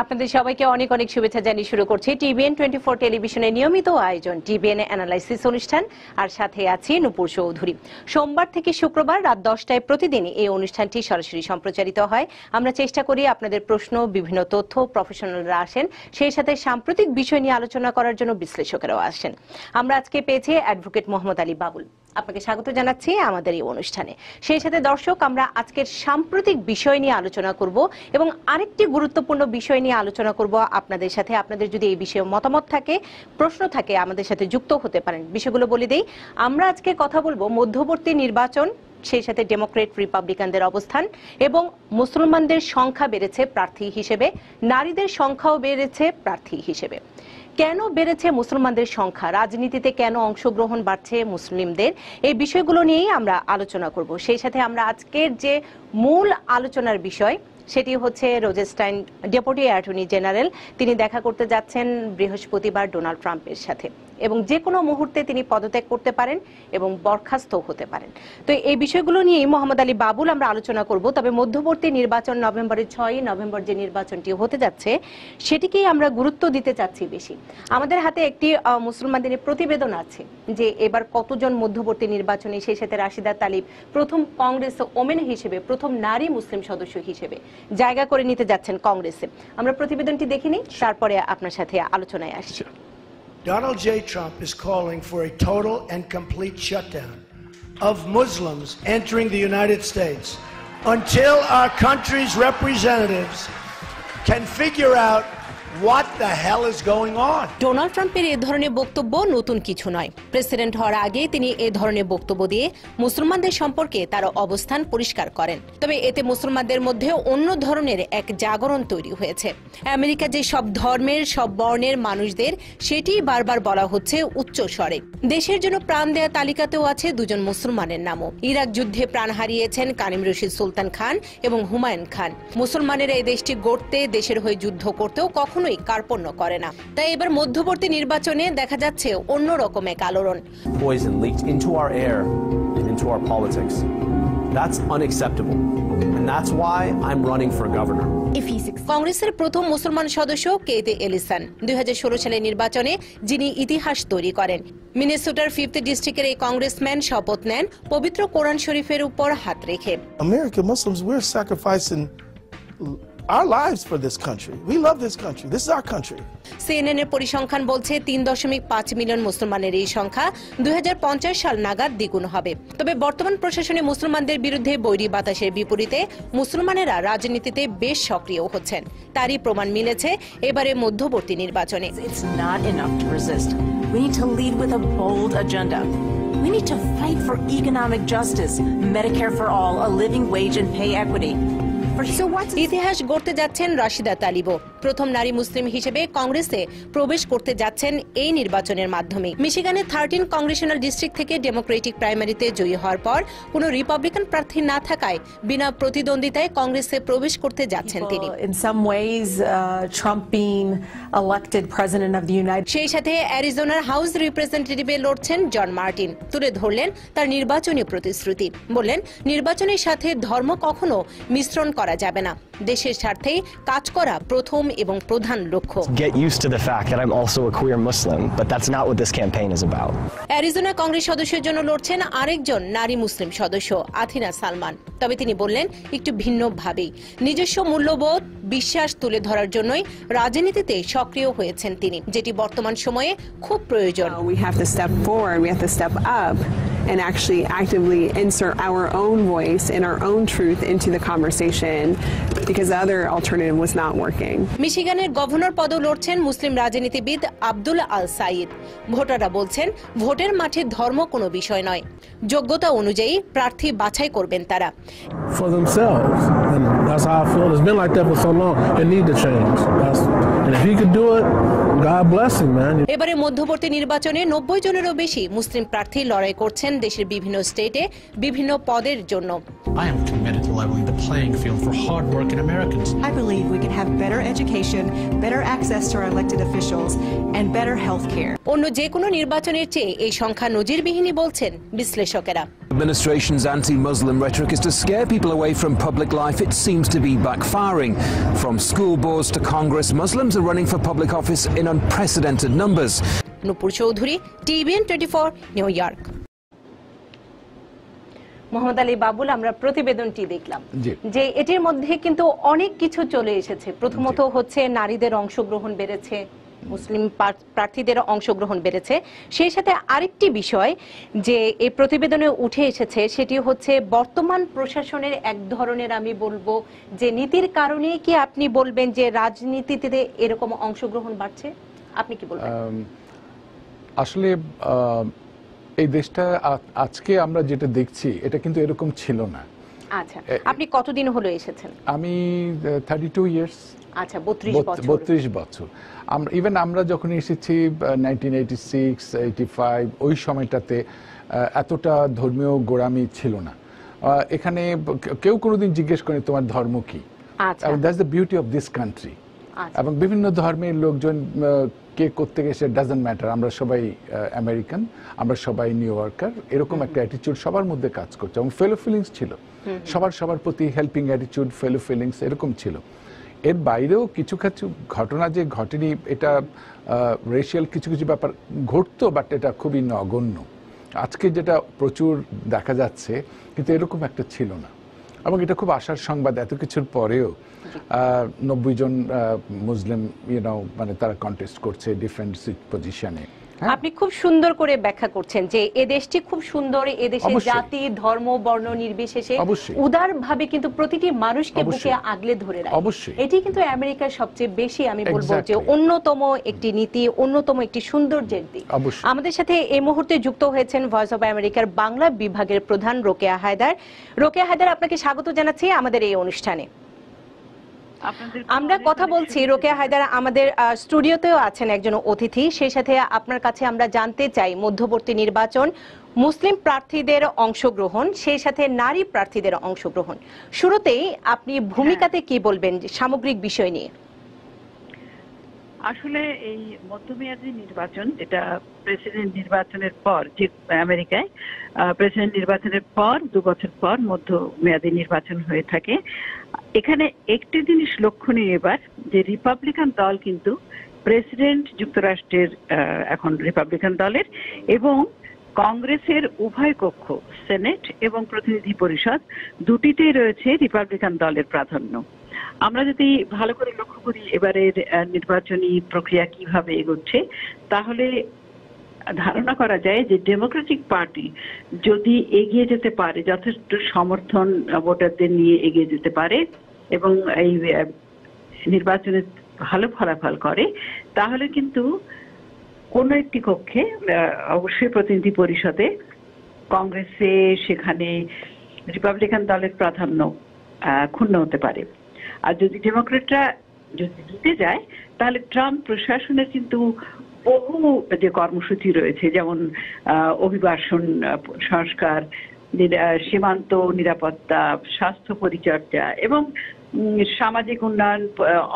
আপনাদের সবাইকে অনেক অনেক শুভেচ্ছা জানিয়ে শুরু করছি টিবিএন 24 টেলিভিশনের নিয়মিত আয়োজন টিবিএন অ্যানালাইসিস অনুষ্ঠান আর সাথে আছি নূপুর চৌধুরী সোমবার থেকে শুক্রবার রাত 10টায় প্রতিদিন এই অনুষ্ঠানটি সরাসরি সম্প্রচারিত হয় আমরা চেষ্টা করি আপনাদের প্রশ্ন বিভিন্ন তথ্য প্রফেশনালরা আসেন সেই সাথে সাম্প্রতিক বিষয় নিয়ে আলোচনা করার জন্য বিশ্লেষকেরাও আসেন আমরা আজকে পেয়েছি অ্যাডভোকেট মোহাম্মদ আলী বাবুল আপনাকে স্বাগত জানাচ্ছি আমাদের এই অনুষ্ঠানে সেই সাথে দর্শক আমরা আজকের সাম্প্রতিক বিষয় নিয়ে আলোচনা করব এবং আরেকটি গুরুত্বপূর্ণ বিষয় নিয়ে আলোচনা করব আপনাদের সাথে আপনাদের যদি এই বিষয়ে মতামত থাকে প্রশ্ন থাকে আমাদের সাথে যুক্ত হতে পারেন বিষয়গুলো বলে দেই আমরা আজকে কথা বলবো মধ্যবর্তী নির্বাচন সেই সাথে ডেমোক্রেট রিপাবলিকানদের অবস্থান এবং মুসলমানদের সংখ্যা বেড়েছে প্রার্থী হিসেবে নারীদের সংখ্যাও বেড়েছে প্রার্থী হিসেবে কেন বেড়েছে মুসলমানদের সংখ্যা রাজনীতিতে কেন অংশগ্রহণ বাড়ছে মুসলিমদের এই বিষয়গুলো নিয়েই আমরা আলোচনা করব সেই সাথে আমরা আজকের যে মূল আলোচনার বিষয় সেটি হচ্ছে রোজেস্টাইন ডেপুটি অ্যাটর্নি জেনারেল তিনি দেখা করতে যাচ্ছেন বৃহস্পতিবার ডোনাল্ড ট্রাম্পের সাথে এবং যে কোনো মুহূর্তে তিনি পদত্যাগ করতে পারেন এবং বরখাস্ত হতে পারেন তো এই বিষয়গুলো নিয়ে মোহাম্মদ আলী বাবুল আমরা আলোচনা করব তবে মধ্যবর্তী নির্বাচন নভেম্বরের ৬ই নভেম্বর যে নির্বাচনটি হতে যাচ্ছে সেটিকেই আমরা গুরুত্ব দিতে চাচ্ছি বেশি আমাদের হাতে একটি মুসলমানদের প্রতিবেদন আছে যে এবার কতজন মধ্যবর্তী নির্বাচনে সেই সাথে রাশিদা তালিব প্রথম কংগ্রেস ওমেন হিসেবে প্রথম নারী মুসলিম সদস্য হিসেবে জায়গা করে নিতে যাচ্ছেন কংগ্রেসে আমরা প্রতিবেদনটি দেখিনি তারপরে আপনার সাথে আলোচনায় আসছি Donald J. Trump is calling for a total and complete shutdown of Muslims entering the United States until our country's representatives can figure out what the hell is going on. Donald Trump এর এই ধরনের বক্তব্য নতুন কিছু নয়। President হওয়ার আগে তিনি এই ধরনের বক্তব্য দিয়ে মুসলমানদের সম্পর্কে তার অবস্থান পরিষ্কার করেন। তবে এতে মুসলমানদের মধ্যে অন্য ধরনের এক জাগরণ তৈরি হয়েছে। আমেরিকা যে সব ধর্মের সব বর্ণের মানুষদের সেটিই বারবার বলা হচ্ছে উচ্চ স্বরে। দেশের জন্য প্রাণ দেয়া তালিকাতেও আছে দুজন মুসলমানের নামও। ইরাক যুদ্ধে প্রাণ হারিয়েছেন কানিম রশিদ সুলতান খান এবং হুমায়ুন খান। মুসলমানেরা এই দেশটি গড়তে দেশের হয়ে যুদ্ধ করতেও কখনো কার্পণ্য করে না তাই এবার মধ্যবর্তী নির্বাচনে দেখা যাচ্ছে অন্য রকম এক আলোড়ন Poison leaked into our air and into our politics. That's unacceptable. And that's why I'm running for governor. কংগ্রেসের প্রথম মুসলমান সদস্য কেইতে এলিসন ২০১৬ সালের নির্বাচনে যিনি ইতিহাস তৈরি করেন মিনেসোটার ৫th ডিস্ট্রিক্টের এই কংগ্রেসম্যান শপথ নেন পবিত্র কোরআন শরীফের উপর হাত রেখে American Muslims were sacrificing Our lives for this country. We love this country. This is our country. CNN এর পরিসংখ্যান বলছে 3.5 মিলিয়ন মুসলমানের এই সংখ্যা 2050 সাল নাগাদ দ্বিগুণ হবে। তবে বর্তমান প্রশাসনে মুসলমানদের বিরুদ্ধে বৈরী বাতাসের বিপরীতে মুসলমানেরা রাজনীতিতে বেশ সক্রিয় হচ্ছেন। তারই প্রমাণ মিলেছে এবারে মধ্যবর্তী নির্বাচনে। It's not enough to resist. We need to lead with a bold agenda. We need to fight for economic justice, Medicare for all, a living wage and pay equity. ইতিহাস গড়তে যাচ্ছেন রাশিদা তালিব প্রথম নারী মুসলিম হিসেবে কংগ্রেসে প্রবেশ করতে যাচ্ছেন এই নির্বাচনের মাধ্যমে মিশিগানে 13 কংগ্রেশনাল ডিস্ট্রিক্ট থেকে ডেমোক্রেটিক প্রাইমারিতে জয়ী হওয়ার পর কোনো রিপাবলিকান প্রার্থী না থাকায় বিনা প্রতিদ্বন্দ্বিতায় কংগ্রেসে প্রবেশ করতে যাচ্ছেন তিনি সেই সাথে অ্যারিজোনার হাউস রিপ্রেজেন্টেটিভে লড়ছেন জন মার্টিন তুলে ধরলেন তার নির্বাচনী প্রতিশ্রুতি বললেন নির্বাচনের সাথে ধর্ম কখনো মিশ্রণ করা যাবে না দেশের স্বার্থে কাজ করা প্রথম এবং প্রধান লক্ষ্য Get used to the fact that I'm also a queer Muslim, but that's not what this campaign is about. Arizona congress সদস্যের জন্য লড়ছেন আরেকজন নারী মুসলিম সদস্য আথিনা সালমান তবে তিনি বললেন একটু ভিন্নভাবেই নিজস্ব মূল্যবোধ বিশ্বাস তুলে ধরার জন্যই রাজনীতিতে সক্রিয় হয়েছেন তিনি যেটি বর্তমান সময়ে খুব প্রয়োজন We have to step forward, we have to step up. And actually actively insert our own voice and our own truth into the conversation because the other alternative was not working. মিশিগানের governor পদে লড়ছেন মুসলিম রাজনীতিবিদ আব্দুল আল সাইদ ভোটাররা বলছেন ভোটের মাঠে ধর্ম কোনো বিষয় নয় যোগ্যতা অনুযায়ী প্রার্থী বাছাই করবেন তারা For themselves and that's how I feel it's been like that for so long it need to change that's and if he could do it God bless him man এবারে মধ্যবর্তী নির্বাচনে ৯০ জনেরও বেশি মুসলিম প্রার্থী লড়াই করছেন দেশের বিভিন্ন স্টেটে বিভিন্ন পদের জন্য I am committed to leveling the playing field for hard-working Americans. I believe we can have better education, better access to our elected officials, and better health care. অন্য যে কোনো নির্বাচনের চেয়ে এই সংখ্যা নজিরবিহীনই বলছেন বিশ্লেষকেরা administration's anti-Muslim rhetoric is to scare people away from public life. It seems to be backfiring. From school boards to Congress, Muslims are running for public office in unprecedented numbers. Nupur Chowdhury, TVN 24, New York. Mohammad Ali Babul, আমরা প্রতিবেদনটি দেখলাম যে এটির মধ্যে কিন্তু অনেক কিছু চলে এসেছে। প্রথমত হচ্ছে নারীদের অংশগ্রহণ বেড়েছে, মুসলিম প্রার্থীদের অংশগ্রহণ বেড়েছে। সেই সাথে আরেকটি বিষয় যে এই প্রতিবেদনে উঠে এসেছে সেটি হচ্ছে বর্তমান প্রশাসনের এক ধরনের, আমি বলবো যে নীতির কারণে। কি আপনি বলবেন যে রাজনীতিতে এরকম অংশগ্রহণ বাড়ছে? আপনি কি বলবেন? আসলে এই দেশটা আজকে আমরা যেটা দেখছি এটা কিন্তু এরকম ছিল না। আচ্ছা, আপনি কতদিন হলো এসেছেন? আমি 32 ইয়ার্স। আচ্ছা, 32 বছর। আমরা ইভেন আমরা যখন এসেছি 1986 85 ওই সময়টাতে এতটা ধর্মীয় গোড়ামি ছিল না। এখানে কেউ কোনোদিন জিজ্ঞেস করে তোমার ধর্ম কি। আচ্ছা, that's the beauty of this country. এবং বিভিন্ন ধর্মের লোকজন কে করতে গেছে ডাজন্ট ম্যাটার। আমরা সবাই আমেরিকান, আমরা সবাই নিউ ইয়র্কার, এরকম একটা অ্যাটিটিউড সবার মধ্যে কাজ করছে। এবং ফেলো ফিলিংস ছিল সবার প্রতি, হেল্পিং অ্যাটিটিউড, ফেলো ফিলিংস এরকম ছিল। এর বাইরেও কিছু কিছু ঘটনা যে ঘটেনি, এটা রেশিয়াল কিছু কিছু ব্যাপার ঘটতো, বাট এটা খুবই নগণ্য। আজকে যেটা প্রচুর দেখা যাচ্ছে কিন্তু এরকম একটা ছিল না। এবং এটা খুব আশার সংবাদ, এত কিছুর পরেও ৯০ জন মুসলিম মানে তারা কন্টেস্ট করছে ডিফারেন্ট পজিশনে। আপনি খুব সুন্দর করে ব্যাখ্যা করছেন যে এই দেশটি খুব সুন্দর, এই দেশে জাতি ধর্ম বর্ণ নির্বিশেষে উদারভাবে কিন্তু প্রতিটি মানুষকে বুকে আগলে ধরে রাখে। এটি কিন্তু আমেরিকার সবচেয়ে বেশি, আমি বলবো যে অন্যতম একটি নীতি, অন্যতম একটি সৌন্দর্যের দিক। আমাদের সাথে এই মুহূর্তে যুক্ত হয়েছেন ভয়েস অব আমেরিকার বাংলা বিভাগের প্রধান রোকেয়া হায়দার। রোকেয়া হায়দার, আপনাকে স্বাগত জানাচ্ছি আমাদের এই অনুষ্ঠানে। আমরা কথা বলছি, রোকেয়া হায়দার আমাদের স্টুডিওতেও আছেন একজন অতিথি। সেই সাথে আপনার কাছে আমরা জানতে চাই মধ্যবর্তী নির্বাচন, মুসলিম প্রার্থীদের অংশগ্রহণ, সেই সাথে নারী প্রার্থীদের অংশগ্রহণ। শুরুতেই আপনি ভূমিকাতে কি বলবেন সামগ্রিক বিষয় নিয়ে? আসলে এই মধ্যমেয়াদী নির্বাচন, যেটা প্রেসিডেন্ট নির্বাচনের পর, যে আমেরিকায় প্রেসিডেন্ট নির্বাচনের পর ২ বছর পর মধ্যমেয়াদী নির্বাচন হয়ে থাকে, এখানে একটি জিনিস লক্ষণীয় এবার যে রিপাবলিকান দল কিন্তু প্রেসিডেন্ট যুক্তরাষ্ট্রের এখন রিপাবলিকান দলের, এবং কংগ্রেসের উভয় কক্ষ, সেনেট এবং প্রতিনিধি পরিষদ দুটিতেই রয়েছে রিপাবলিকান দলের প্রাধান্য। আমরা যদি ভালো করে লক্ষ্য করি এবারের নির্বাচনী প্রক্রিয়া কিভাবে এগোচ্ছে, তাহলে ধারণা করা যায় যে ডেমোক্রেটিক পার্টি যদি এগিয়ে যেতে পারে, যথেষ্ট সমর্থন ভোটারদের নিয়ে এগিয়ে যেতে পারে এবং এই নির্বাচনে ভালো ফলাফল করে, তাহলে কিন্তু কোনো একটি কক্ষে, অবশ্যই প্রতিনিধি পরিষদে কংগ্রেসে, সেখানে রিপাবলিকান দলের প্রাধান্য ক্ষুণ্ণ হতে পারে। আর যদি ডেমোক্রেটরা যদি জিতে যায়, তাহলে ট্রাম্প প্রশাসনের কিন্তু বহু যে কর্মসূচি রয়েছে, যেমন অভিবাসন সংস্কার, সীমান্ত নিরাপত্তা, স্বাস্থ্য পরিচর্যা এবং সামাজিক উন্নয়ন,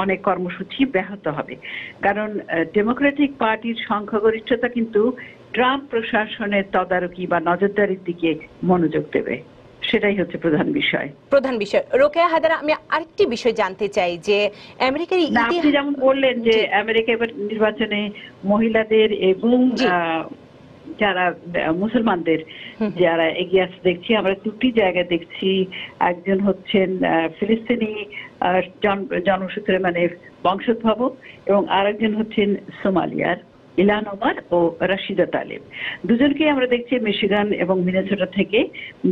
অনেক কর্মসূচি ব্যাহত হবে। কারণ ডেমোক্রেটিক পার্টির সংখ্যাগরিষ্ঠতা কিন্তু ট্রাম্প প্রশাসনের তদারকি বা নজরদারির দিকে মনোযোগ দেবে, সেটাই হচ্ছে প্রধান বিষয়। রোকেয়া হায়দার, আমি আরেকটি বিষয় জানতে চাই যে আমেরিকার ইতিহাসে, যেমন বললেন যে আমেরিকা এবার নির্বাচনে মহিলাদের এবং যারা মুসলমানদের যারা এগিয়ে আসতে দেখছি, আমরা দুটি জায়গায় দেখছি। একজন হচ্ছেন ফিলিস্তিনি জন্মসূত্রে মানে বংশোদ্ভবক, এবং আরেকজন হচ্ছেন সোমালিয়ার ইলান ওমর ও রশিদা তালেব। দুজনকে আমরা দেখছি মিশিগান এবং মিনেসোটা থেকে,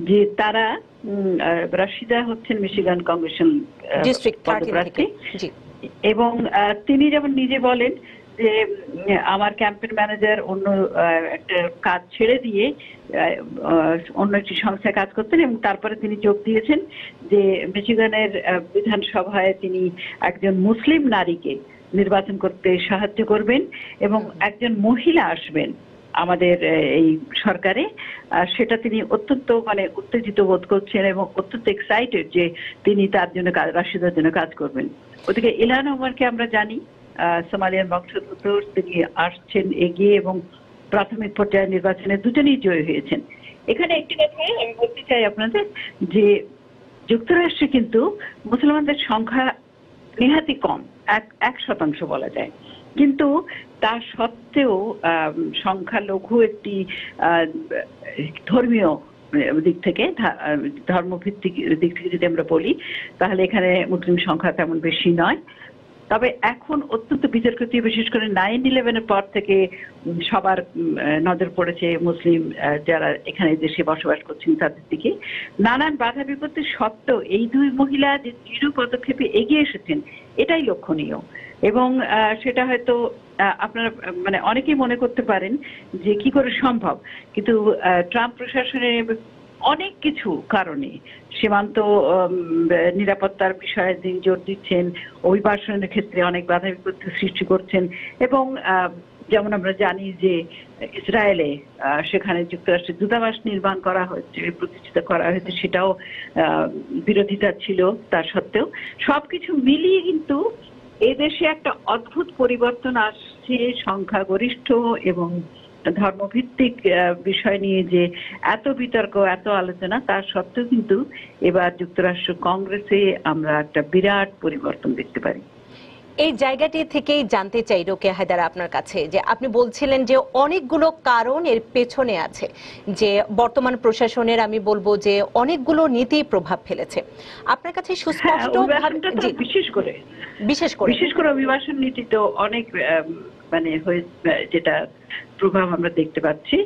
যে তারা, রশিদা হচ্ছেন মিশিগান কংগ্রেশন ডিস্ট্রিক্ট প্রার্থী, এবং তিনি যেমন নিজে বলেন যে আমার ক্যাম্পেন ম্যানেজার অন্য একটা কাজ ছেড়ে দিয়ে অন্য একটি সংস্থায় কাজ করতেন, এবং তারপরে তিনি যোগ দিয়েছেন যে মিশিগানের বিধানসভায় তিনি একজন মুসলিম নারীকে নির্বাচন করতে সাহায্য করবেন এবং একজন মহিলা আসবেন আমাদের এই সরকারে। সেটা তিনি অত্যন্ত মানে উত্তেজিত বোধ করছেন এবং অত্যন্ত এক্সাইটেড যে তিনি তার জন্য, রাশিদার জন্য কাজ করবেন। ওদিকে ইলান ওমরকে আমরা জানি সোমালিয়ান বংশোদ্ভূত, তিনি আসছেন এগিয়ে এবং প্রাথমিক পর্যায়ে নির্বাচনে দুজনেই জয়ী হয়েছেন। এখানে একটি কথা আমি বলতে চাই আপনাদের যে যুক্তরাষ্ট্রে কিন্তু মুসলমানদের সংখ্যা নিহাতি কম 1% বলা যায় কিন্তু তার সত্ত্বেও সংখ্যা লঘু একটি ধর্মীয় দিক থেকে ধর্মভিত্তিক দিক থেকে যদি আমরা বলি তাহলে এখানে মুসলিম সংখ্যা তেমন বেশি নয় তবে এখন অত্যন্ত বিতর্কিত বিশেষ করে 9/11 এর পর থেকে সবার নজর পড়েছে মুসলিম যারা এখানে দেশে বসবাস করছেন তাদের দিকে নানান বাধা বিপত্তি সত্ত্বেও এই দুই মহিলা যে দৃঢ় পদক্ষেপে এগিয়ে এসেছেন এটাই লক্ষণীয় এবং সেটা হয়তো আপনারা মানে অনেকেই মনে করতে পারেন যে কি করে সম্ভব কিন্তু ট্রাম্প প্রশাসনে অনেক কিছু কারণে সীমান্ত নিরাপত্তার বিষয়ে তিনি জোর দিচ্ছেন অভিবাসনের ক্ষেত্রে অনেক বাধা বিপত্তি সৃষ্টি করছেন এবং যেমন আমরা জানি যে ইসরায়েলে সেখানে যুক্তরাষ্ট্রের দূতাবাস নির্মাণ করা হয়েছে প্রতিষ্ঠিত করা হয়েছে সেটাও বিরোধিতা ছিল তার সত্ত্বেও সবকিছু মিলিয়ে কিন্তু এদেশে একটা অদ্ভুত পরিবর্তন আসছে সংখ্যাগরিষ্ঠ এবং ধর্মভিত্তিক বিষয় নিয়ে যে এত বিতর্ক এত আলোচনা তার সত্ত্বেও কিন্তু এবার যুক্তরাষ্ট্র কংগ্রেসে আমরা একটা বিরাট পরিবর্তন দেখতে পারি এই জায়গাটি থেকেই জানতে চাই রোকেয়া হায়দার আপনার কাছে যে আপনি বলছিলেন যে অনেকগুলো কারণ এর পেছনে আছে যে বর্তমান প্রশাসনের আমি বলবো যে অনেকগুলো নীতি প্রভাব ফেলেছে আপনার কাছে সুস্পষ্ট বিশেষ করে অভিবাসন নীতি তো অনেক মানে যেটা প্রভাব আমরা দেখতে পাচ্ছি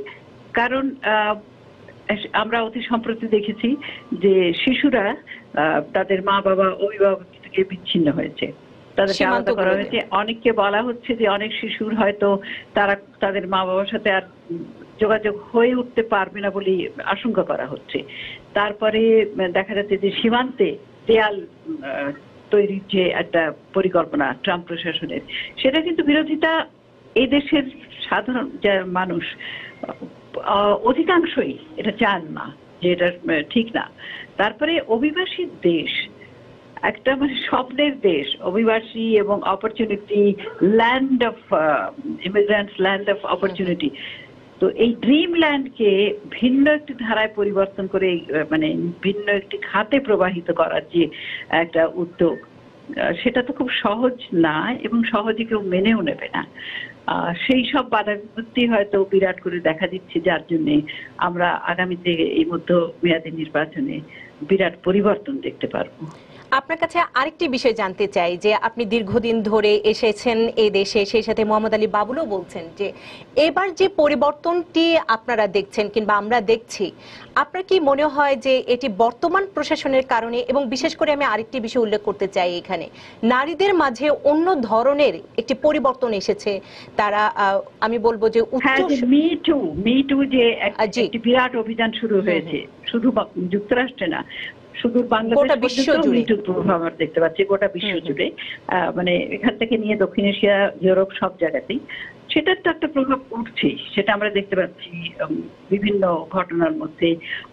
কারণ আমরা অতি সম্প্রতি দেখেছি যে শিশুরা তাদের মা বাবা অভিভাবক থেকে বিচ্ছিন্ন হয়েছে তাদেরকে আলাদা করা হয়েছে অনেককে বলা হচ্ছে যে অনেক শিশুর হয়তো তারা তাদের মা বাবার সাথে আর যোগাযোগ হয়ে উঠতে পারবে না বলে আশঙ্কা করা হচ্ছে তারপরে দেখা যাচ্ছে যে সীমান্তে দেয়াল তৈরির যে একটা পরিকল্পনা ট্রাম্প প্রশাসনের সেটা কিন্তু বিরোধিতা এই দেশের সাধারণ মানুষ অধিকাংশই এটা চান না যে এটা ঠিক না তারপরে অভিবাসী দেশ একটা মানে স্বপ্নের দেশ অভিবাসী এবং opportunity land of immigrants land of opportunity তো এই ড্রিমল্যান্ডকে ভিন্ন একটি ধারায় পরিবর্তন করে মানে ভিন্ন একটি খাতে প্রবাহিত করার যে একটা উদ্যোগ সেটা তো খুব সহজ না এবং সহজে কেউ মেনেও নেবে না সেই সব বাধা বিপত্তি হয়তো বিরাট করে দেখা দিচ্ছে যার জন্য আমরা আগামীতে এই মধ্যমেয়াদী নির্বাচনে বিরাট পরিবর্তন দেখতে পারবো আপনার কাছে আরেকটি বিষয় জানতে চাই যে আপনি দীর্ঘদিন ধরে এসেছেন এই দেশে সেই সাথে মোহাম্মদ আলী বাবুলও বলছেন যে এবার যে পরিবর্তনটি আপনারা দেখছেন কিংবা আমরা দেখছি আপনার কি মনে হয় যে এটি বর্তমান প্রশাসনের কারণে এবং বিশেষ করে আমি আরেকটি বিষয় উল্লেখ করতে চাই এখানে নারীদের মাঝে অন্য ধরনের একটি পরিবর্তন এসেছে তারা আমি বলবো যে মি টু যে একটি বিরাট অভিযান শুরু হয়েছে শুধু যুক্তরাষ্ট্রে না শুধু বাংলাদেশের প্রভাব আমরা দেখতে পাচ্ছি গোটা বিশ্ব জুড়ে মানে এখান থেকে নিয়ে দক্ষিণ এশিয়া ইউরোপ সব জায়গাতেই সেটার তো একটা প্রভাব পড়ছে সেটা আমরা দেখতে পাচ্ছি বিভিন্ন ঘটনার মধ্যে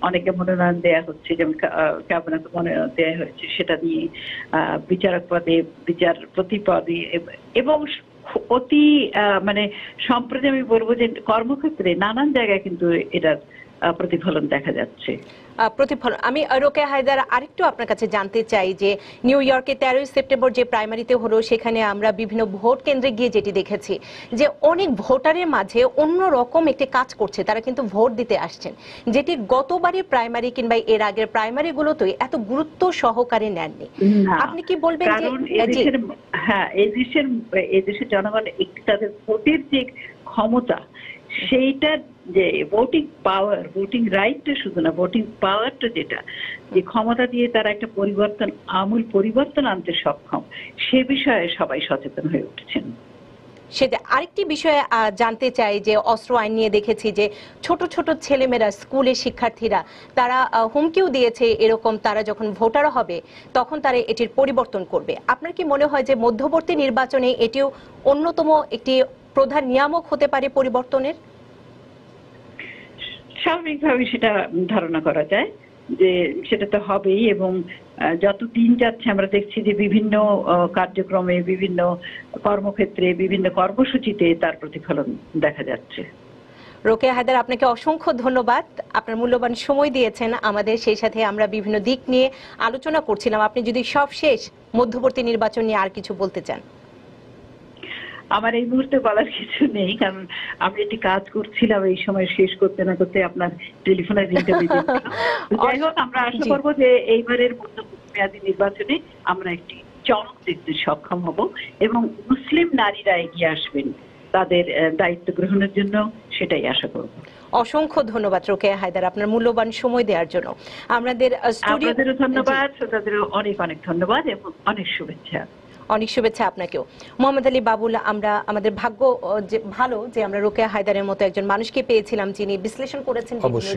অনেকে মনোনয়ন দেয়া হচ্ছে যেমন ক্যাবিনেটে মনোনয়ন দেয়া হয়েছে সেটা নিয়ে বিচারক পদে বিচারপতি পদে এবং অতি মানে সম্প্রতি আমি বলবো যে কর্মক্ষেত্রে নানান জায়গায় কিন্তু এটার প্রতিফলন দেখা যাচ্ছে প্রতিফলন আমি রোকেয়া হায়দার আরেকটু আপনার কাছে জানতে চাই যে নিউ ইয়র্কে 13 সেপ্টেম্বর যে প্রাইমারিতে হলো সেখানে আমরা বিভিন্ন ভোট কেন্দ্রে গিয়ে যেটি দেখেছি যে অনেক ভোটারের মাঝে অন্য রকম একটি কাজ করছে তারা কিন্তু ভোট দিতে আসছেন যেটি গতবারের প্রাইমারি কিংবা এর আগের প্রাইমারিগুলোতেই এত গুরুত্ব সহকারে নেননি আপনি কি বলবেন যে হ্যাঁ এই দেশের জনগণ একটি তাদের ভোটের যে ক্ষমতা সেইটা যে ভোটিং পাওয়ার ভোটিং রাইটটা শুধু না ভোটিং পাওয়ারটা যেটা যে ক্ষমতা দিয়ে তারা একটা পরিবর্তন আমূল পরিবর্তন আনতে সক্ষম সে বিষয়ে সবাই সচেতন হয়ে উঠছেন সেটা আরেকটি বিষয়ে জানতে চাই যে অস্ত্র আইন নিয়ে দেখেছি যে ছোট ছোট ছেলেমেয়েরা স্কুলের শিক্ষার্থীরা তারা হুমকিও দিয়েছে এরকম তারা যখন ভোটার হবে তখন তারা এটির পরিবর্তন করবে আপনার কি মনে হয় যে মধ্যবর্তী নির্বাচনে এটিও অন্যতম একটি প্রধান নিয়ামক হতে পারে পরিবর্তনের স্বাভাবিকভাবে সেটা ধারণা করা যায় যে সেটা তো হবেই এবং যত দিন যাচ্ছে আমরা দেখছি যে বিভিন্ন কার্যক্রমে বিভিন্ন কর্মক্ষেত্রে বিভিন্ন কর্মসূচিতে তার প্রতিফলন দেখা যাচ্ছে রোকেয়া হায়দার আপনাকে অসংখ্য ধন্যবাদ, আপনার মূল্যবান সময় দিয়েছেন আমাদের। সেই সাথে আমরা বিভিন্ন দিক নিয়ে আলোচনা করছিলাম, আপনি যদি সবশেষ মধ্যবর্তী নির্বাচন নিয়ে আর কিছু বলতে চান। আমার এই মুহূর্তে বলার কিছু নেই, কারণ আমি একটি কাজ করছিলাম, এই সময় শেষ করতে না করতে আপনার টেলিফোনের ইন্টারভিউ দিলাম। আমরা আশা করব যে এইবারের মধ্যমেয়াদী নির্বাচনে আমরা একটি চমক দেখতে সক্ষম হব এবং মুসলিম নারীরা এগিয়ে আসবেন তাদের দায়িত্ব গ্রহণের জন্য, সেটাই আশা করব। অসংখ্য ধন্যবাদ রোকেয়া হায়দার, আপনার মূল্যবান সময় দেওয়ার জন্য। আমাদের স্টুডিওতে ধন্যবাদ, শ্রোতাদেরও অনেক অনেক ধন্যবাদ এবং অনেক শুভেচ্ছা। অনেক শুভেচ্ছা আপনাকেও। মোহাম্মদ আলী বাবুল, আমরা আমাদের ভাগ্য যে ভালো যে আমরা রোকেয়া হায়দারের মতো একজন মানুষকে পেয়েছিলাম যিনি বিশ্লেষণ করেছেন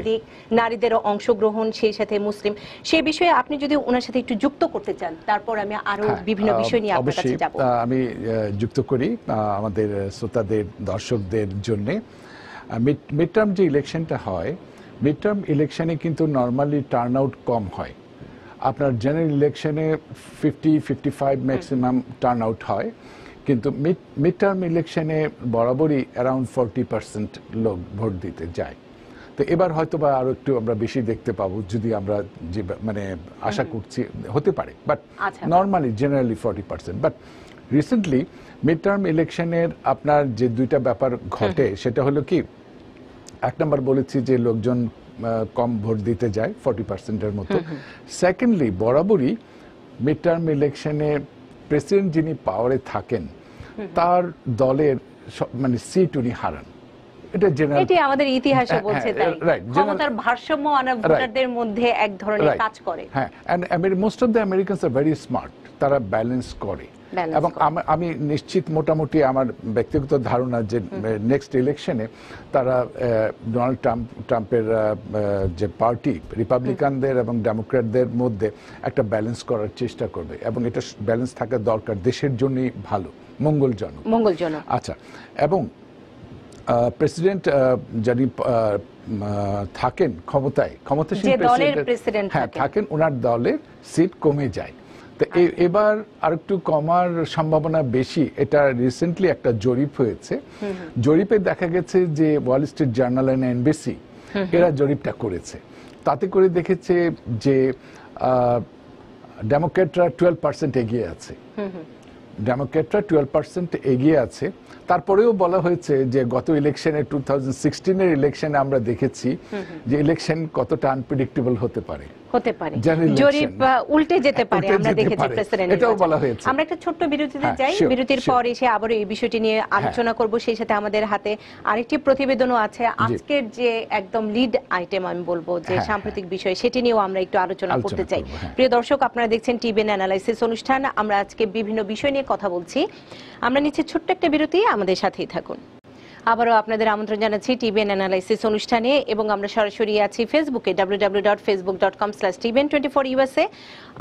দিক, নারীদের অংশগ্রহণ, সেই সাথে মুসলিম, সেই বিষয়ে আপনি যদি ওনার সাথে একটু যুক্ত করতে চান, তারপর আমি আরো বিভিন্ন বিষয় নিয়ে আপনার কাছে যাব। আমি যুক্ত করি আমাদের শ্রোতাদের, দর্শকদের জন্য। মিড টার্ম যে ইলেকশনটা হয়, মিড টার্ম ইলেকশনে কিন্তু নর্মালি টার্ন আউট কম হয়। আপনার জেনারেল ইলেকশনে 50-55 ম্যাক্সিমাম টার্ন আউট হয়, কিন্তু মিড টার্ম ইলেকশনে বরাবরই অ্যারাউন্ড 40% লোক ভোট দিতে যায়। তো এবার হয়তো বা আরও একটু আমরা বেশি দেখতে পাবো, যদি আমরা যে মানে আশা করছি হতে পারে, but normally generally 40%। But recently mid term ইলেকশনের আপনার যে দুইটা ব্যাপার ঘটে, সেটা হলো কি, এক নম্বর বলেছি যে লোকজন কম ভোট দিতে যায়, 40%-এর মতো। সেকেন্ডলি, বরাবরই মিড টার্ম ইলেকশনে প্রেসিডেন্ট যিনি পাওয়ারে থাকেন তার দলের মানে সিট উনি হারান। এটা জেনারেল, এটা আমাদের ইতিহাসে বলছে, তাই ক্ষমতার ভারসাম্য আনা ভোটারদের মধ্যে এক ধরনের কাজ করে। হ্যাঁ, and most of the Americans are very smart, তারা ব্যালেন্স করে। এবং আমি নিশ্চিত, মোটামুটি আমার ব্যক্তিগত ধারণা যে নেক্সট ইলেকশনে তারা ডোনাল্ড ট্রাম্পের যে পার্টি, রিপাবলিকানদের এবং ডেমোক্র্যাটদের মধ্যে একটা ব্যালেন্স করার চেষ্টা করবে, এবং এটা ব্যালেন্স থাকা দরকার, দেশের জন্যই ভালো, মঙ্গলজনক। আচ্ছা, এবং প্রেসিডেন্ট যিনি থাকেন ক্ষমতায়, ক্ষমতাসীন প্রেসিডেন্ট থাকেন, ওনার দলের সিট কমে যায়। এবার আরেকটু কমার সম্ভাবনা বেশি। এটা রিসেন্টলি একটা জরিপ হয়েছে, জরিপে দেখা গেছে যে Wall Street Journal and NBC এরা জরিপটা করেছে, তাতে করে দেখেছে যে ডেমোক্র্যাটরা 12% এগিয়ে আছে, তারপরেও বলা হয়েছে যে গত ইলেকশনে 2016-এর ইলেকশনে আমরা দেখেছি যে ইলেকশন কতটা আনপ্রেডিক্টেবল হতে পারে, জরিপ উল্টে যেতে পারে, আমরা দেখেছি প্রেসিডেন্ট। এটাও বলা হয়েছে। আমরা একটা ছোট্ট বিরতিতে যাই, বিরতির পর এসে আবার এই বিষয়টি নিয়ে আলোচনা করব। সেই সাথে আমাদের হাতে আরেকটি প্রতিবেদনও আছে, আজকের যে একদম লিড আইটেম আমি বলবো, যে সাম্প্রতিক বিষয়, সেটি নিয়েও আমরা একটু আলোচনা করতে চাই। প্রিয় দর্শক, আপনারা দেখছেন টিবিএন অ্যানালাইসিস অনুষ্ঠান, আমরা আজকে বিভিন্ন বিষয় নিয়ে কথা বলছি। আমরা নিচ্ছি ছোট্ট একটা বিরতি, আমাদের সাথেই থাকুন। আবারও আপনাদের আমন্ত্রণ জানাচ্ছি টিবিএন অ্যানালাইসিস অনুষ্ঠানে, এবং আমরা সরাসরি আছি ফেসবুকে www.facebook.com/tbn24usa,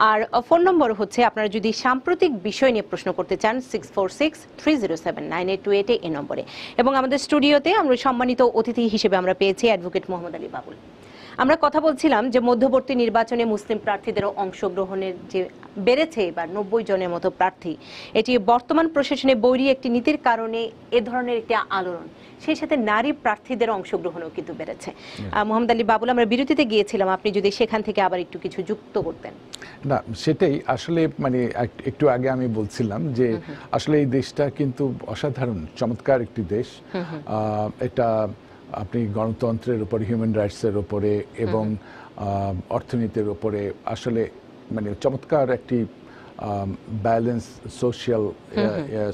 আর ফোন নম্বর হচ্ছে, আপনারা যদি সাম্প্রতিক বিষয় নিয়ে প্রশ্ন করতে চান, 6463079828 এই নম্বরে। এবং আমাদের স্টুডিওতে আমরা সম্মানিত অতিথি হিসেবে আমরা পেয়েছি অ্যাডভোকেট মোহাম্মদ আলী বাবুল। আমরা কথা বলছিলাম যে মধ্যবর্তী নির্বাচনে মুসলিম প্রার্থীদের অংশগ্রহণের যে বেড়েছে এবার 90 জনের মতো প্রার্থী, এটি বর্তমান প্রশাসনে বৈরী একটি নীতির কারণে এ ধরনের একটি আলোড়ন, সেই সাথে নারী প্রার্থীদের অংশগ্রহণও কিন্তু বেড়েছে। মোহাম্মদ আলী বাবুল, আমরা বিরতিতে গিয়েছিলাম, আপনি যদি সেখান থেকে আবার একটু কিছু যুক্ত করতেন। না, সেটাই আসলে মানে একটু আগে আমি বলছিলাম যে আসলে এই দেশটা কিন্তু অসাধারণ চমৎকার একটি দেশ। এটা আপনি গণতন্ত্রের উপরে, হিউম্যান রাইটসের উপরে এবং অর্থনীতির উপরে আসলে মানে চমৎকার একটি ব্যালেন্স,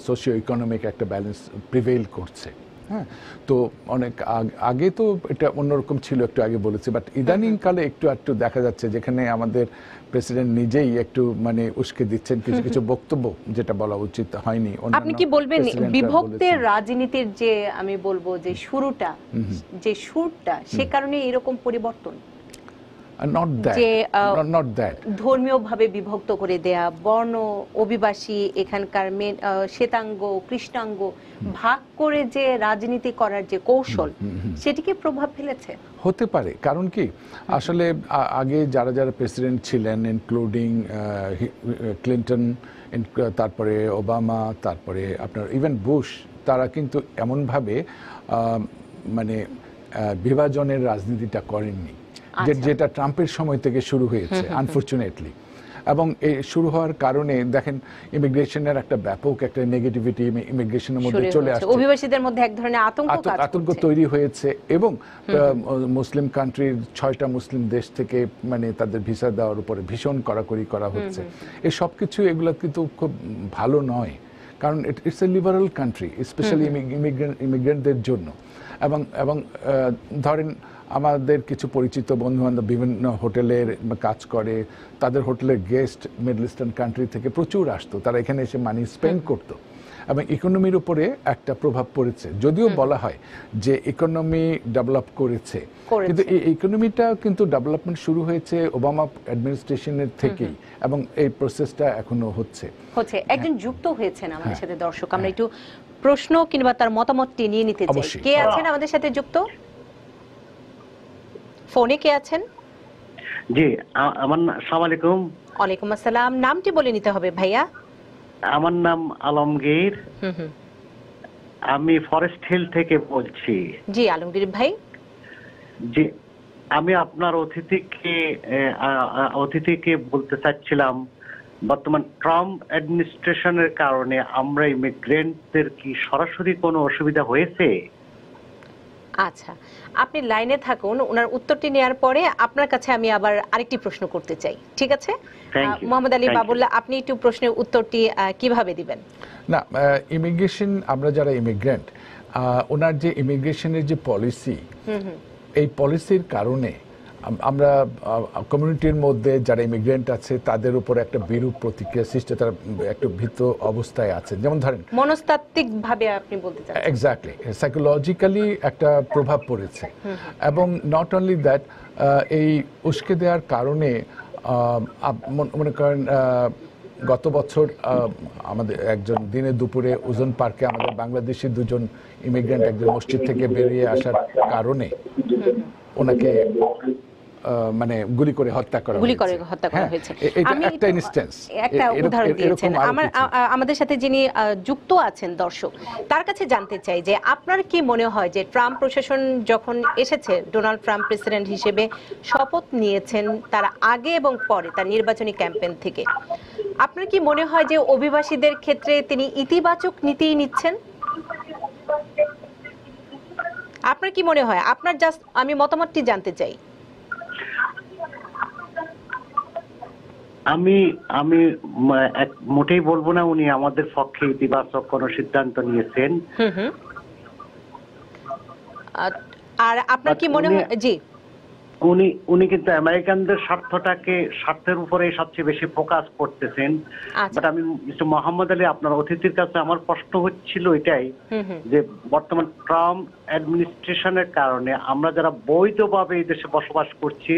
সোশিও ইকোনমিক একটা ব্যালেন্স প্রিভেইল করছে। হ্যাঁ, তো অনেক আগে তো এটা অন্যরকম ছিল, একটু আগে বলেছি, বাট ইদানিংকালে একটু একটু দেখা যাচ্ছে যেখানে আমাদের প্রেসিডেন্ট নিজেই একটু মানে উস্কে দিচ্ছেন কিছু কিছু বক্তব্য, যেটা বলা উচিত হয়নি। আপনি কি বলবেন বিভক্তের রাজনীতির যে আমি বলবো যে শুরুটা, যে সুরটা, সে কারণে এরকম পরিবর্তন? ধর্মীয় ভাবে বিভক্ত করে দেয়া, বর্ণ, অভিবাসী, এখানকার শ্বেতাঙ্গ, কৃষ্ণাঙ্গ ভাগ করে যে রাজনীতি করার যে কৌশল, সেটিকে প্রভাব ফেলেছে হতে পারে। কারণ কি, আসলে আগে যারা যারা প্রেসিডেন্ট ছিলেন, ইনক্লুডিং ক্লিন্টন, তারপরে ওবামা, তারপরে আপনার ইভেন বুশ, তারা কিন্তু এমনভাবে মানে বিভাজনের রাজনীতিটা করেননি, যেটা ট্রাম্পের সময় থেকে শুরু হয়েছে আনফরচুনেটলি। এবং এই শুরু হওয়ার কারণে দেখেন ইমিগ্রেশনের একটা ব্যাপক একটা নেগেটিভিটি ইমিগ্রেশনের মধ্যে চলে আসছে, অভিবাসীদের মধ্যে এক ধরনের আতঙ্ক তৈরি হয়েছে। এবং মুসলিম কান্ট্রির ৬টা মুসলিম দেশ থেকে মানে তাদের ভিসা দেওয়ার উপরে ভীষণ কড়াকড়ি করা হচ্ছে। এই সব কিছু এগুলো কিন্তু খুব ভালো নয়, কারণ it's a liberal country specially ইমিগ্রেন্টদের জন্য। এবং এবং ধরেন আমাদের কিছু পরিচিত বন্ধুবান্ধব বিভিন্ন হোটেলের কাজ করে, তাদের হোটেলের গেস্ট মিডল ইস্টার্ন কান্ট্রি থেকে প্রচুর আসতো, তারা এখানে এসে মানি স্পেন্ড করতো এবং ইকোনমির উপরে একটা প্রভাব পড়েছে। যদিও বলা হয় যে ইকোনমি ডেভেলপ করেছে, কিন্তু এই ইকোনমিটা কিন্তু ডেভেলপমেন্ট শুরু হয়েছে ওবামা অ্যাডমিনিস্ট্রেশনের থেকেই এবং এই প্রসেসটা এখনো হচ্ছে। একজন যুক্ত হয়েছেন আমাদের সাথে, দর্শক আমরা একটু প্রশ্ন কিংবা তার মতামতটি নিয়ে নিতে চাই। কে আছেন আমাদের সাথে যুক্ত? ফোনে কে আছেন? জি, আমার আসসালামু আলাইকুম। ওয়ালাইকুম আসসালাম। নামটি বলে নিতে হবে ভাইয়া। আমার নাম আলমগীর, আমি ফরেস্ট হিল থেকে বলছি। জি আলমগীর ভাই। জি, আমি আপনার অতিথিকে বলতে চাচ্ছিলাম বর্তমান ট্রাম্প অ্যাডমিনিস্ট্রেশনের কারণে আমরা ইমিগ্রেন্টদের কি সরাসরি কোনো অসুবিধা হয়েছে? আচ্ছা, আপনি লাইনে থাকুন, ওনার উত্তরটি নেয়ার পরে আপনার কাছে আমি আবার আরেকটি প্রশ্ন করতে চাই, ঠিক আছে? মোহাম্মদ আলী বাবুল্লাহ, আপনি একটু প্রশ্নের উত্তরটি কিভাবে দিবেন? না, ইমিগ্রেশন আমরা যারা ইমিগ্রেন্ট, ওনার যে ইমিগ্রেশনের যে পলিসি, এই পলিসির কারণে আমরা কমিউনিটির মধ্যে যারা ইমিগ্রেন্ট আছে তাদের উপর একটা বিরূপ প্রতিক্রিয়া সৃষ্টি, তারা একটা ভীত অবস্থায় আছে। যেমন ধরেন মনস্তাত্ত্বিকভাবে আপনি বলতে চান, এক্স্যাক্টলি সাইকোলজিক্যালি একটা প্রভাব পড়েছে। এবং নট অনলি দ্যাট, এই উস্কে দেওয়ার কারণে মনে করেন গত বছর আমাদের একজন দিনে দুপুরে ওজন পার্কে আমাদের বাংলাদেশি দুজন ইমিগ্রেন্ট একজন মসজিদ থেকে বেরিয়ে আসার কারণে ওনাকে মানে গুলি করে হত্যা করা হয়েছে। আমি একটা উদাহরণ দিয়েছেন। আমাদের সাথে যিনি যুক্ত আছেন দর্শক, তার কাছে জানতে চাই যে আপনার কি মনে হয় যে ট্রাম্প প্রশাসন যখন এসেছে, ডোনাল্ড ট্রাম্প প্রেসিডেন্ট হিসেবে শপথ নিয়েছেন তার আগে এবং পরে তার নির্বাচনী ক্যাম্পেইন থেকে, আপনার কি মনে হয় যে অভিবাসীদের ক্ষেত্রে তিনি ইতিবাচক নীতিই নিচ্ছেন? আপনার কি মনে হয়? আপনার জাস্ট আমি মতামতটি জানতে চাই। আমি মোটেই বলবো না উনি আমাদের পক্ষে ইতিবাচক কোনো সিদ্ধান্ত নিয়েছেন। আর আপনার কি মনে হয়? জি, উনি কিন্তু আমেরিকানদের স্বার্থের উপরে সবচেয়ে বেশি ফোকাস করতেছেন। বাট আমি মিস্টার মোহাম্মদ আলী, আপনার অতিথির কাছে আমার প্রশ্ন হচ্ছিল এটাই যে বর্তমান ট্রাম্প অ্যাডমিনিস্ট্রেশনের কারণে আমরা যারা বৈধভাবে এই দেশে বসবাস করছি,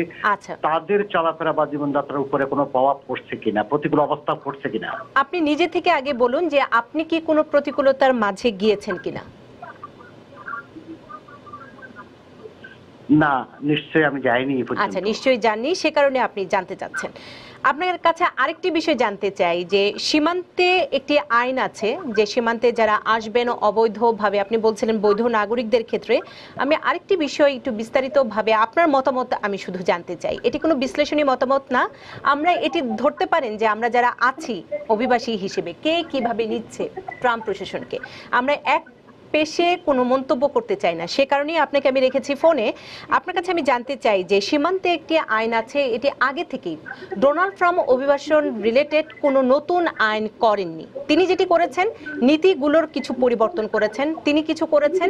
তাদের চলাফেরা বা জীবনযাত্রার উপরে কোনো প্রভাব পড়ছে কিনা, প্রতিকূল অবস্থা পড়ছে কিনা? আপনি নিজে থেকে আগে বলুন যে আপনি কি কোনো প্রতিকূলতার মাঝে গিয়েছেন কিনা। না, নিশ্চয়ই আমি যাইনি। আচ্ছা, নিশ্চয়ই জাননি, সে কারণে আপনি জানতে চাচ্ছেন। আপনার কাছে আরেকটি বিষয় জানতে চাই যে সীমান্তে একটি আইন আছে যে সীমান্তে যারা আসবেন অবৈধভাবে, আপনি বলছিলেন বৈধ নাগরিকদের ক্ষেত্রে, আমি আরেকটি বিষয় একটু বিস্তারিতভাবে আপনার মতামত আমি শুধু জানতে চাই। এটি কোনো বিশ্লেষণী মতামত না, আমরা এটি ধরতে পারেন যে আমরা যারা আছি অভিবাসী হিসেবে কে কিভাবে নিচ্ছে ট্রাম্প প্রশাসনকে। আমরা এক পেশে কোনো মন্তব্য করতে চাই না, সে কারণেই আপনাকে আমি রেখেছি ফোনে। আপনার কাছে আমি জানতে চাই যে সীমান্তে একটি আইন আছে, এটি আগে থেকেই ডোনাল্ড ট্রাম্প অভিবাসন রিলেটেড কোনো নতুন আইন করেননি। তিনি যেটি করেছেন নীতিগুলোর কিছু পরিবর্তন করেছেন, তিনি কিছু করেছেন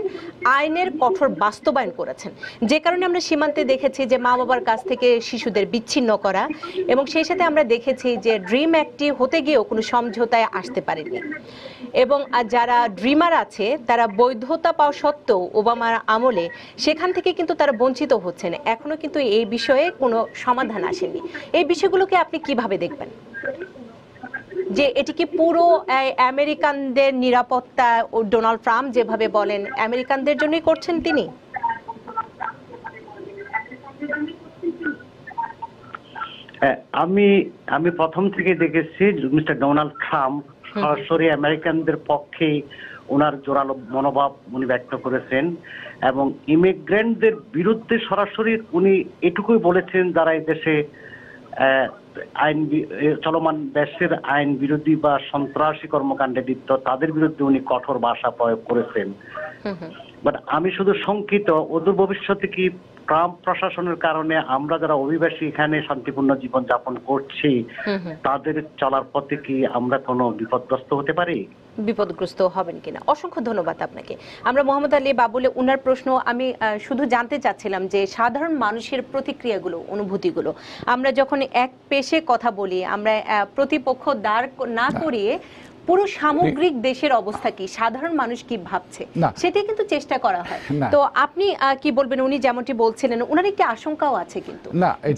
আইনের কঠোর বাস্তবায়ন করেছেন, যে কারণে আমরা সীমান্তে দেখেছি যে মা বাবার কাছ থেকে শিশুদের বিচ্ছিন্ন করা, এবং সেই সাথে আমরা দেখেছি যে ড্রিম অ্যাক্টটি হতে গিয়েও কোনো সমঝোতায় আসতে পারেনি। এবং যারা ড্রিমার আছে তারা বৈধতা পাওয়া সত্ত্বেও ওবামার আমলে সেখান থেকে কিন্তু তারা বঞ্চিত হচ্ছেন, এখনো কিন্তু এই বিষয়ে কোনো সমাধান আসেনি। এই বিষয়গুলোকে আপনি কিভাবে দেখবেন, যে এটি কি পুরো আমেরিকানদের নিরাপত্তা ও ডোনাল্ড ট্রাম্প যেভাবে বলেন আমেরিকানদের জন্যই করছেন তিনি? আমি প্রথম থেকে দেখেছি মিস্টার ডোনাল্ড ট্রাম্প সরাসরি আমেরিকানদের পক্ষে ওনার জোরালো মনোভাব উনি ব্যক্ত করেছেন এবং ইমিগ্রেন্টদের বিরুদ্ধে সরাসরি উনি এটুকুই বলেছেন যারা এই দেশে আইন চলমান দেশের আইন বিরোধী বা সন্ত্রাসী কর্মকাণ্ডে লিপ্ত তাদের বিরুদ্ধে উনি কঠোর ভাষা প্রয়োগ করেছেন। বাট আমি শুধু শঙ্কিত অদূর ভবিষ্যতে কি ট্রাম্প প্রশাসনের কারণে আমরা যারা অভিবাসী এখানে শান্তিপূর্ণ জীবন যাপন করছি তাদের চলার পথে কি আমরা কোনো বিপদগ্রস্ত হতে পারি, বিপদগ্রস্ত হবেন কিনা। অসংখ্য ধন্যবাদ আপনাকে। আমরা মোহাম্মদ আলী বাবুলে উনার প্রশ্ন আমি শুধু জানতে চাচ্ছিলাম যে সাধারণ মানুষের প্রতিক্রিয়াগুলো অনুভূতিগুলো আমরা যখন এক পেশে কথা বলি আমরা প্রতিপক্ষ দাঁড় না করিয়ে পুরো সামগ্রিক দেশের অবস্থা কি সাধারণ মানুষ কি ভাবছে সেটাই কিন্তু চেষ্টা করা হয়। তো আপনি কি বলবেন উনি যেমনটি বলছিলেন উনার একটি আশঙ্কাও আছে কিন্তু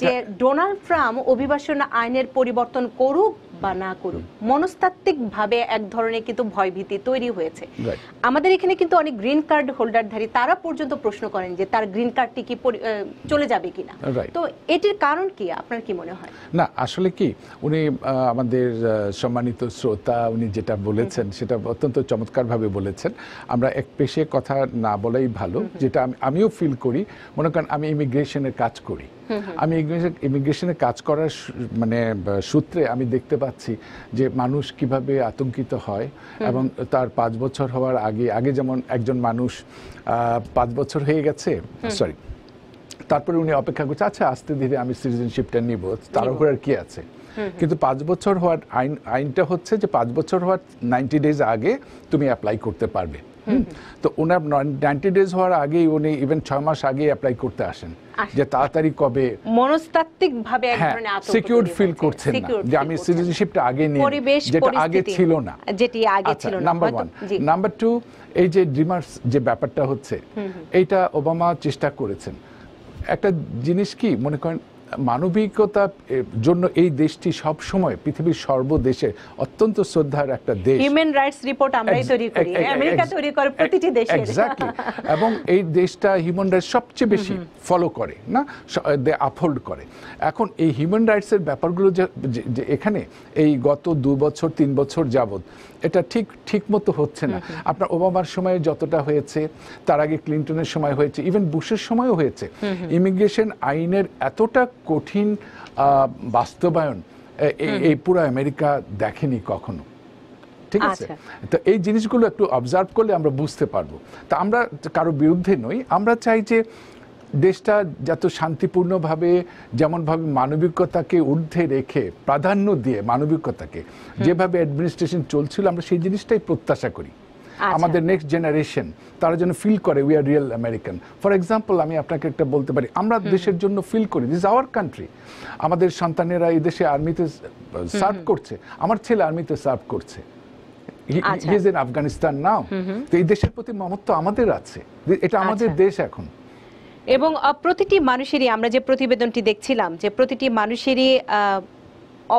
যে ডোনাল্ড ট্রাম্প অভিবাসন আইনের পরিবর্তন করুক বা না করুক মনস্তাত্ত্বিক ভাবে এক ধরনের কিন্তু ভয়ভীতি তৈরি হয়েছে। আমাদের এখানে কিন্তু অনেক গ্রিন কার্ড হোল্ডারধারী তারা পর্যন্ত প্রশ্ন করেন যে তার গ্রিন কার্ডটি কি চলে যাবে কিনা। তো এটির কারণ কি আপনার কি মনে হয়? না আসলে কি উনি আমাদের সম্মানিত শ্রোতা উনি যেটা বলেছেন সেটা অত্যন্ত চমৎকারভাবে বলেছেন। আমরা এক পেশে কথা না বলাই ভালো, যেটা আমিও ফিল করি। মনে করেন আমি ইমিগ্রেশনের কাজ করি, আমি ইমিগ্রেশনে কাজ করার মানে সূত্রে আমি দেখতে পাচ্ছি যে মানুষ কিভাবে আতঙ্কিত হয় এবং তার 5 বছর হওয়ার আগে আগে যেমন একজন মানুষ 5 বছর হয়ে গেছে সরি তারপরে উনি অপেক্ষা করছে আচ্ছা আস্তে ধীরে আমি সিটিজেনশিপটা নিব তাড়াহুড়ার কি আছে, কিন্তু 5 বছর হওয়ার আইনটা হচ্ছে যে 5 বছর হওয়ার 90 ডেজ আগে তুমি অ্যাপ্লাই করতে পারবে। তো ওনার 90 ডেজ হওয়ার আগেই উনি ইভেন 6 মাস আগে অ্যাপ্লাই করতে আসেন যে তাড়াতাড়ি কবে মনস্তাত্ত্বিক ভাবে এক ধরনের আতঙ্ক সিকিউর ফিল করছেন না যে আমি সিটিজেনশিপটা আগে নিই যেটা আগে ছিল না যেটি আগে ছিল না। নাম্বার 2 এই যে ড্রিমার্স যে ব্যাপারটা হচ্ছে এইটা ওবামা চেষ্টা করেছেন একটা জিনিস কি মনে করেন মানবিকতা জন্য এই দেশটি সব সময় পৃথিবীর সর্বদেশে অত্যন্ত শ্রদ্ধার একটা দেশ, হিউম্যান রাইটস রিপোর্ট আমরাই তৈরি করি আমেরিকা তৈরি করে প্রতিটি দেশে এক্স্যাক্টলি এবং এই দেশটা হিউম্যান রাইটস সবচেয়ে বেশি ফলো করে না আপহোল্ড করে। এখন এই হিউম্যান রাইটসের ব্যাপারগুলো যে এখানে এই গত 2-3 বছর যাবত এটা ঠিক মতো হচ্ছে না। আপনার ওবামার সময়ে যতটা হয়েছে তার আগে ক্লিনটনের সময় হয়েছে ইভেন বুশের সময়ও হয়েছে। ইমিগ্রেশন আইনের এতটা কঠিন বাস্তবায়ন এই পুরো আমেরিকা দেখেনি কখনো, ঠিক আছে। তো এই জিনিসগুলো একটু অবজার্ভ করলে আমরা বুঝতে পারবো। তা আমরা কারো বিরুদ্ধে নই, আমরা চাই যে দেশটা যত শান্তিপূর্ণভাবে যেমনভাবে মানবিকতাকে ঊর্ধ্বে রেখে প্রাধান্য দিয়ে মানবিকতাকে যেভাবে অ্যাডমিনিস্ট্রেশন চলছিল আমরা সেই জিনিসটাই প্রত্যাশা করি। আমাদের নেক্সট জেনারেশন তারা যেন ফিল করে we are real American. For example আমি আপনাকে একটা বলতে পারি আমরা দেশের জন্য ফিল করি দিস আওয়ার কান্ট্রি। আমাদের সন্তানেরা এই দেশে আর্মিতে সার্ভ করছে, আমার ছেলে আর্মিতে সার্ভ করছে, he is in Afghanistan now. তো এই দেশের প্রতি মমত্ব আমাদের আছে, এটা আমাদের দেশ এখন। এবং প্রতিটি মানুষেরই আমরা যে প্রতিবেদনটি দেখছিলাম যে প্রতিটি মানুষেরই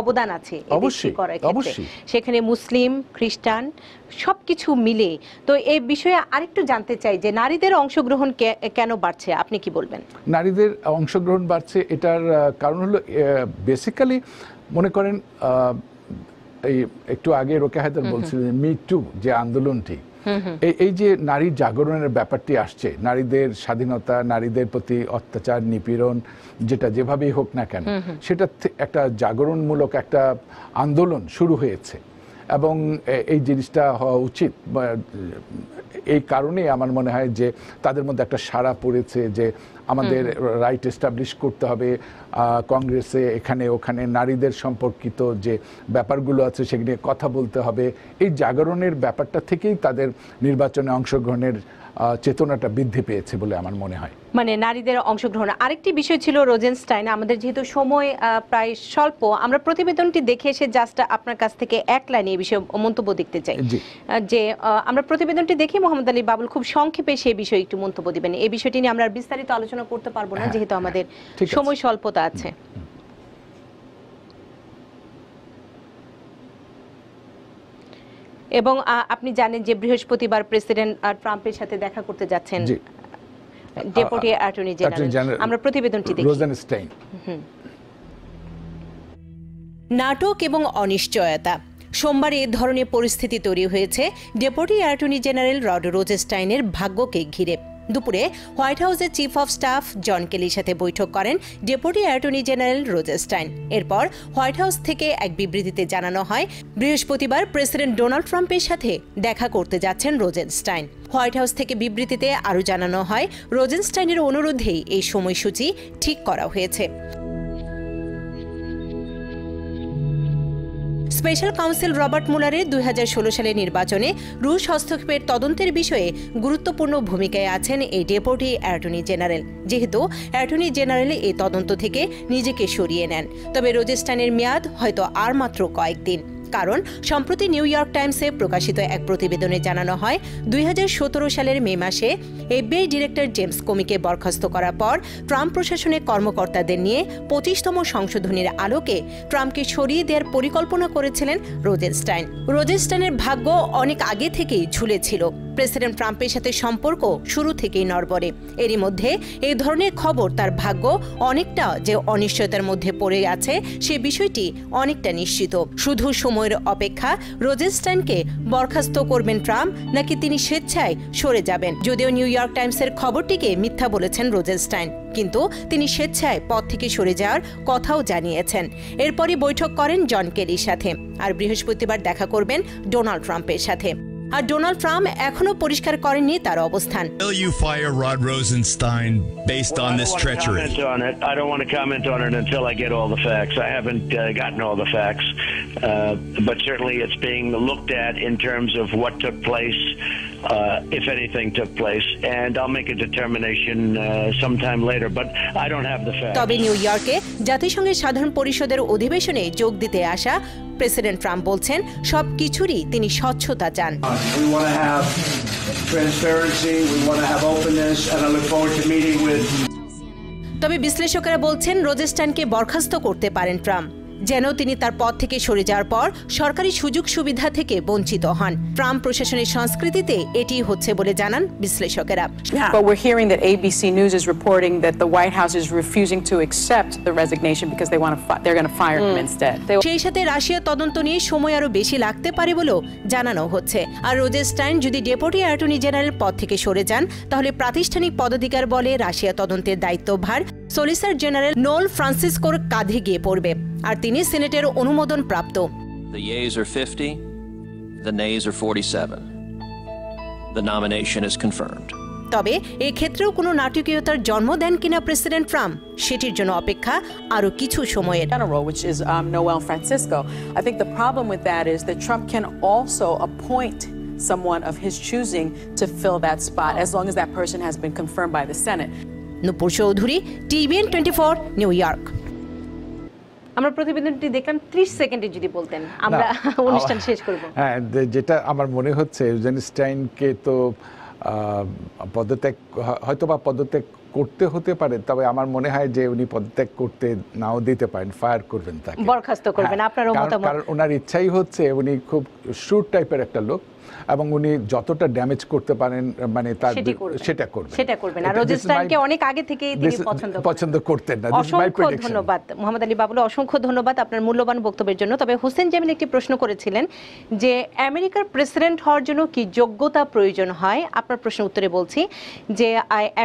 অবদান আছে সেখানে, মুসলিম খ্রিস্টান সবকিছু মিলে। তো এই বিষয়ে আরেকটু জানতে চাই যে নারীদের অংশগ্রহণ কেন বাড়ছে, আপনি কি বলবেন? নারীদের অংশগ্রহণ বাড়ছে এটার কারণ হলো বেসিক্যালি মনে করেন এই একটু আগে রোকেয়া হায়দার বলছিলেন মি টু যে আন্দোলনটি এই যে নারী জাগরণের ব্যাপারটি আসছে নারীদের স্বাধীনতা নারীদের প্রতি অত্যাচার নিপীড়ন যেটা যেভাবেই হোক না কেন সেটা একটা জাগরণমূলক একটা আন্দোলন শুরু হয়েছে এবং এই জিনিসটা হওয়া উচিত। এই কারণে আমার মনে হয় যে তাদের মধ্যে একটা সাড়া পড়েছে যে আমাদের রাইট এস্টাবলিশ করতে হবে, কংগ্রেসে এখানে ওখানে নারীদের সম্পর্কিত যে ব্যাপারগুলো আছে সেগুলো কথা বলতে হবে। এই জাগরণের ব্যাপারটা থেকেই তাদের নির্বাচনে অংশগ্রহণের চেতনাটা বৃদ্ধি পেয়েছে বলে আমার মনে হয়, মানে নারীদের অংশগ্রহণ। আরেকটি বিষয় ছিল রোজেনস্টাইন, আমাদের যেহেতু সময় প্রায় স্বল্প আমরা প্রতিবেদনটি দেখে এসে জাস্ট আপনার কাছ থেকে এক লাইনে এই বিষয়ে মন্তব্য দেখতে চাই যে আমরা প্রতিবেদনটি দেখি মোহাম্মদ আলী বাবুল খুব সংক্ষেপে সেই বিষয়ে একটু মন্তব্য দিবেন। এই বিষয়টি নিয়ে আমরা বিস্তারিত আলোচনা করতে পারবো না যেহেতু আমাদের সময় স্বল্পতা আছে। এবং আপনি জানেন যে বৃহস্পতিবার প্রেসিডেন্ট ট্রাম্পের সাথে দেখা করতে যাচ্ছেন ডেপুটি অ্যাটর্নি জেনারেল। আমরা প্রতিবেদনটি দেখি। রোজেনস্টাইন, নাটক এবং অনিশ্চয়তা सोमवार ए धरनेर परिस्थिति तैरि हयेछे डेपुटी अटर्नी जेनारेल रड रोजेस्टाइनेर भाग्यके घिरे। दुपुरे व्हाइट हाउसेर चीफ अफ स्टाफ जन केलिर साथे बैठक करेन डेपुटी अटर्नी जेनारेल रोजेस्टाइन। एरपर व्हाइट हाउस थेके एक बिबृतिते जानानो हय बृहस्पतिवार प्रेसिडेंट डोनाल्ड ट्राम्पेर साथे देखा करते जाच्छेन रोजेस्टाइन। व्हाइट हाउस थेके बिबृतिते आरो जानानो हय रोजेस्टाइनेर अनुरोधेई एई समयसूची ठीक करा हयेछे। स्पेशल काउंसिल रबार्ट मुलारेर 2016 सालेर निर्वाचने रूस हस्तक्षेपेर तदंतेर विषये गुरुत्वपूर्ण भूमिकाय आछेन एई डेपुटी अटर्नी जेनारेल। जेहेतु अटर्नी जेनारेल एई तदंत थेके निजेके सरिये नेन, तबे रोजेस्टाइनेर मेयाद हयतो आर मात्र कयेकदिन। कारण सम्प्रति निउयर्क टाइम्से प्रकाशित एक प्रतिबेदने जानानो हय 2017 सालेर मे मासे एफबीआई डिरेक्टर जेम्स कोमीके बरखास्त करार पर ट्राम्प प्रशासने कर्मकर्तादेर निये 25तम संशोधनेर आलोके ट्राम्पके सरिये देওয়ার परिकल्पना करेছিলেন रोजेस्टाइन। रोजेस्टाइनेर भाग्य अनेक आगे থেকেই झुले ছিল। প্রেসিডেন্ট ট্রাম্পের সাথে সম্পর্ক শুরু থেকেই নড়বড়ে। এরই মধ্যে এই ধরনের খবর তার ভাগ্য অনেকটা যে অনিশ্চয়তার মধ্যে পড়ে আছে সেই বিষয়টি অনেকটা নিশ্চিত। শুধু সময়ের অপেক্ষা রোজেস্টাইনকে বরখাস্ত করবেন ট্রাম্প নাকি তিনি স্বেচ্ছায় সরে যাবেন। যদিও নিউ ইয়র্ক টাইমসের খবরটিকে মিথ্যা বলেছেন রোজেস্টাইন, কিন্তু তিনি স্বেচ্ছায় পদ থেকে সরে যাওয়ার কথাও জানিয়েছেন। এরপরই বৈঠক করেন জন কেলির সাথে আর বৃহস্পতিবার দেখা করবেন ডোনাল্ড ট্রাম্পের সাথে। আর ডোনাল্ড ট্রাম্প এখনো পরিষ্কার করেননি তার অবস্থান। Will you fire Rod Rosenstein based on this treachery? I don't want to comment on it until I get all the facts. I haven't gotten all the facts. But certainly it's being looked at in terms of what took place, if anything took place, and I'll make a determination sometime later, but I don't have the facts. তবে new ইয়র্কে জাতিসংঘের সাধারণ পরিষদের অধিবেশনে যোগ দিতে আসা president Trump বলছেন সবকিছুরই তিনি স্বচ্ছতা চান। We want to have transparency, we want to have openness, and I look forward to meeting with. তবে বিশ্লেষকরা বলছেন রোজেস্টাইনকে বরখাস্ত করতে পারেন ট্রাম্প, যেন তিনি তার পদ থেকে সরে যাওয়ার পর সরকারি সুযোগ সুবিধা থেকে বঞ্চিত হন। ট্রাম্প প্রশাসনের সংস্কৃতিতে এটি হচ্ছে বলে জানান বিশ্লেষকেরা। But we're hearing that ABC News is reporting that the White House is refusing to accept the resignation because they want to they're going to fire him instead. সেই সাথে রাশিয়া তদন্ত নিয়ে সময় আরো বেশি লাগতে পারে বলেও জানানো হচ্ছে। আর রোজেস্টাইন যদি ডেপুটি অ্যাটর্নি জেনারেল পদ থেকে সরে যান তাহলে প্রাতিষ্ঠানিক পদাধিকার বলে রাশিয়া তদন্তের দায়িত্বভার সলিসিটর জেনারেল নোল ফ্রান্সিসকোর কাঁধে গিয়ে পড়বে। আর তিনি সিনেটের অনুমোদন প্রাপ্ত। The yeas are 50, the nays are 47. The nomination is confirmed. তবে এই ক্ষেত্রেও কোনো নাটকীয়তার জন্ম দেন কিনা প্রেসিডেন্ট ট্রাম্প সেটির জন্য অপেক্ষা আরো কিছু সময়ের। Which is Noel Francisco. I think the problem with that is that Trump can also appoint someone of his choosing to fill that spot as long as that person has been confirmed by the Senate. Nupur Chowdhury, TVN 24, New York. আমরা প্রতিবেদনটি দেখলাম 30 সেকেন্ডে যদি বলতেন আমরা অনুষ্ঠান শেষ করব। হ্যাঁ, যেটা আমার মনে হচ্ছে রোজেস্টাইনকে তো পদত্যাগ হয়তোবা পদত্যাগ করতে হতে পারে, তবে আমার মনে হয় যে উনি পদত্যাগ করতে নাও দিতে পারেন, ফায়ার করবেন, তাকে বরখাস্ত করবেন। আপনারও মতামত? কারণ ওনার ইচ্ছাই হচ্ছে উনি খুব শুট টাইপের একটা লোক এবং উনি যতটা ড্যামেজ করতে পারেন মানে তার সেটা করবেন, সেটা করবেন। আর রোজেস্টাইনকে অনেক আগে থেকেই তিনি পছন্দ করতেন না। অসংখ্য ধন্যবাদ মোহাম্মদ আলী বাবুল, অসংখ্য ধন্যবাদ আপনার মূল্যবান বক্তব্যের জন্য। তবে হোসেন জামিল একটি প্রশ্ন করেছিলেন যে আমেরিকার প্রেসিডেন্ট হওয়ার জন্য কি যোগ্যতা প্রয়োজন হয়। আপনার প্রশ্নের উত্তরে বলছি যে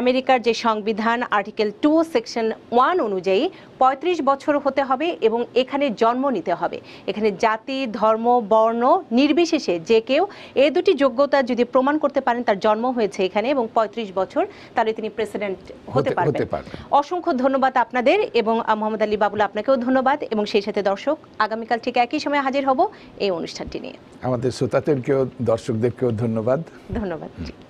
আমেরিকার যে সংবিধান আর্টিকেল 2 সেকশন 1 অনুযায়ী 35 বছর হতে হবে এবং এখানে জন্ম নিতে হবে। এখানে জাতি, ধর্ম, বর্ণ নির্বিশেষে যে কেউ এই দুটি যোগ্যতা যদি প্রমাণ করতে পারেন তার জন্ম হয়েছে এখানে এবং 35 বছর, তাহলে তিনি প্রেসিডেন্ট হতে পারবেন। অসংখ্য ধন্যবাদ আপনাদের এবং মোহাম্মদ আলী বাবুল আপনাকেও ধন্যবাদ। এবং সেই সাথে দর্শক, আগামীকাল ঠিক একই সময় হাজির হব এই অনুষ্ঠানটি নিয়ে। আমাদের শ্রোতাদেরকেও দর্শকদেরকেও ধন্যবাদ।